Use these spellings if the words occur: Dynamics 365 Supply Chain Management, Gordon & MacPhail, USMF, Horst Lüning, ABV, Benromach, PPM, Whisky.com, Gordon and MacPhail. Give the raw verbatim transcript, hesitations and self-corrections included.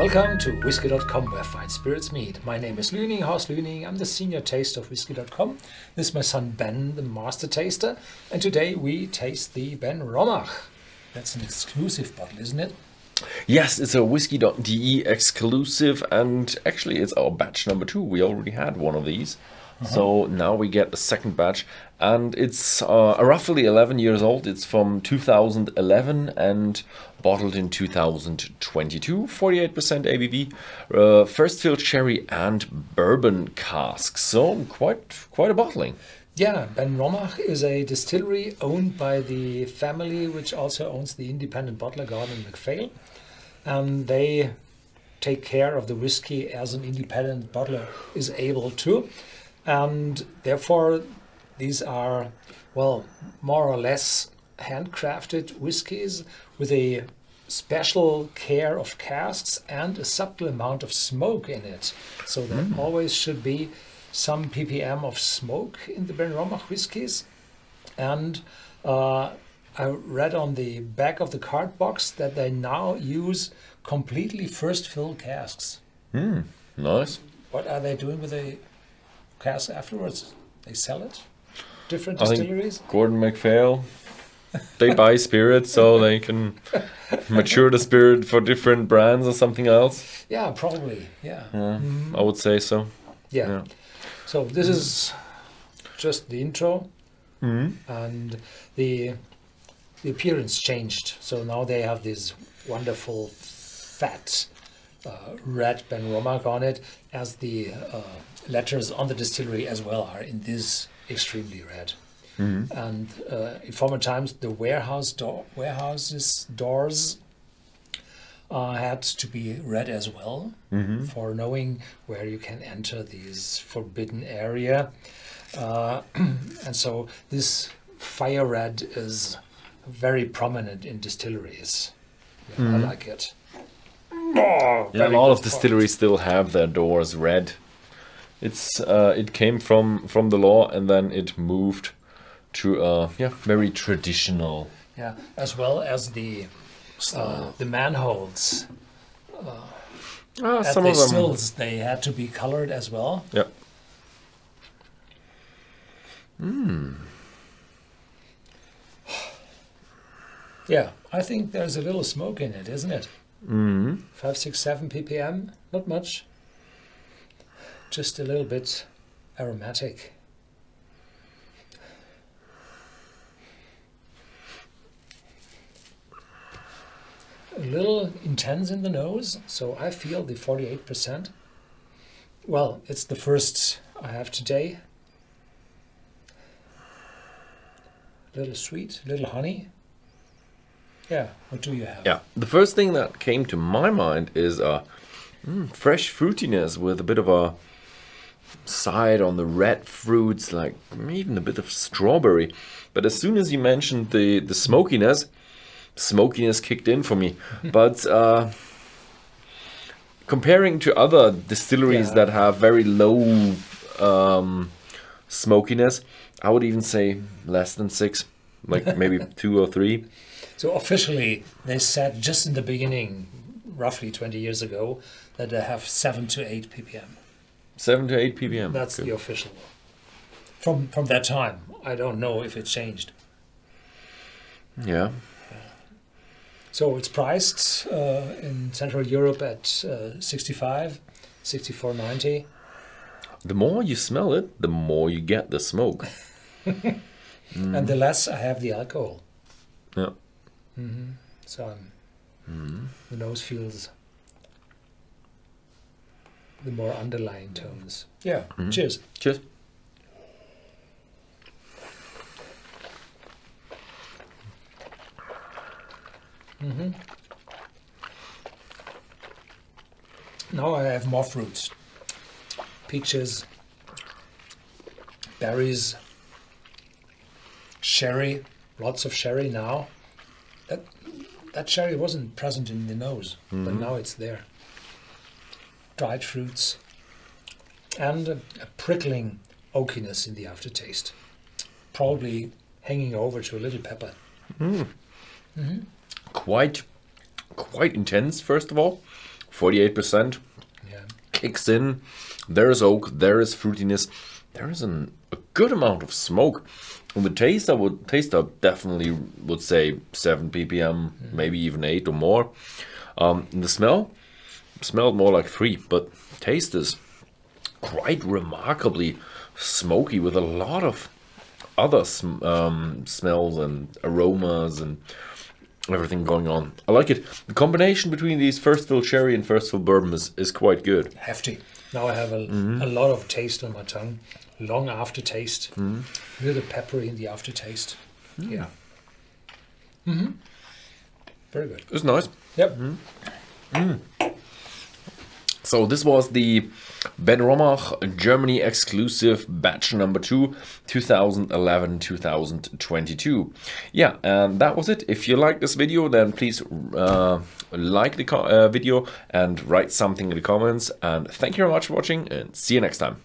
Welcome to Whisky dot com, where fine spirits meet. My name is Lüning, Horst Lüning. I'm the senior taster of Whisky dot com. This is my son Ben, the master taster. And today we taste the Benromach. That's an exclusive bottle, isn't it? Yes, it's a Whisky dot D E exclusive, and actually it's our batch number two. We already had one of these. Uh-huh. So now we get the second batch, and it's uh, roughly eleven years old. It's from two thousand eleven and bottled in two thousand twenty-two, forty-eight percent A B V, uh, first filled sherry and bourbon casks. So quite quite a bottling. Yeah, Benromach is a distillery owned by the family which also owns the independent bottler Gordon and MacPhail. Um, they take care of the whiskey as an independent bottler is able to. And therefore, these are, well, more or less handcrafted whiskies with a special care of casks and a subtle amount of smoke in it. So there mm. always should be some P P M of smoke in the Benromach whiskies. And uh, I read on the back of the card box that they now use completely first fill casks. Mm, nice. What are they doing with the cask afterwards? They sell it? Different I distilleries? Think Gordon MacPhail, they buy spirits so they can mature the spirit for different brands or something else. Yeah, probably. Yeah. yeah mm-hmm. I would say so. Yeah. yeah. So this mm. is just the intro, mm. and the the appearance changed. So now they have this wonderful fat uh, red Benromach on it, as the uh, letters on the distillery as well are in this extremely red. Mm-hmm. And uh, in former times, the warehouse door warehouses doors uh, had to be red as well, mm-hmm. for knowing where you can enter this forbidden area. Uh, and so this fire red is very prominent in distilleries. Yeah, mm-hmm. I like it. Oh, yeah, a lot of distilleries still have their doors red. It's uh, it came from from the law, and then it moved to uh, yeah very traditional. Yeah, as well as the uh, the manholes. Uh, ah, at some the of them. Sills, they had to be colored as well. Yeah. Hmm. Yeah, I think there's a little smoke in it, isn't it? Mm-hmm. Five, six, seven P P M, not much. Just a little bit aromatic. A little intense in the nose, so I feel the forty-eight percent. Well, it's the first I have today. A little sweet, a little honey. Yeah, what do you have? Yeah, the first thing that came to my mind is uh, mm, fresh fruitiness with a bit of a side on the red fruits, like even a bit of strawberry. But as soon as you mentioned the, the smokiness, smokiness kicked in for me. But uh, comparing to other distilleries yeah. that have very low um, smokiness, I would even say less than six, like maybe two or three. So officially, they said just in the beginning, roughly twenty years ago, that they have seven to eight ppm. Seven to eight ppm. That's Good. The official one. From from that time, I don't know if it changed. Yeah. So it's priced uh, in Central Europe at uh, sixty-five, sixty-four ninety. The more you smell it, the more you get the smoke, mm. and the less I have the alcohol. Yeah. Mm-hmm. So um, mm-hmm. the nose feels the more underlying tones. Yeah. Mm-hmm. Cheers. Cheers. Mm-hmm. Now I have more fruits, peaches, berries, sherry, lots of sherry now. That, that sherry wasn't present in the nose, mm-hmm. but now it's there. Dried fruits and a, a prickling oakiness in the aftertaste. Probably hanging over to a little pepper. Mm. Mm-hmm. Quite, quite intense, first of all. forty-eight percent. Yeah. Kicks in. There is oak. There is fruitiness. There is an, a good amount of smoke. On the taste, I would taste up definitely would say seven P P M, mm. maybe even eight or more. Um, the smell smelled more like three, but taste is quite remarkably smoky with a lot of other sm um, smells and aromas and everything going on. I like it. The combination between these first fill sherry and first fill bourbon is, is quite good. Hefty. Now I have a, mm-hmm. a lot of taste on my tongue. Long aftertaste. Mm-hmm. A little peppery in the aftertaste. Mm. Yeah. Mm-hmm. Very good. It's nice. Yep. Mm-hmm. Mm. So this was the Benromach Germany exclusive batch number two, two thousand eleven to two thousand twenty-two. Yeah, and that was it. If you like this video, then please uh, like the co uh, video and write something in the comments. And thank you very much for watching, and see you next time.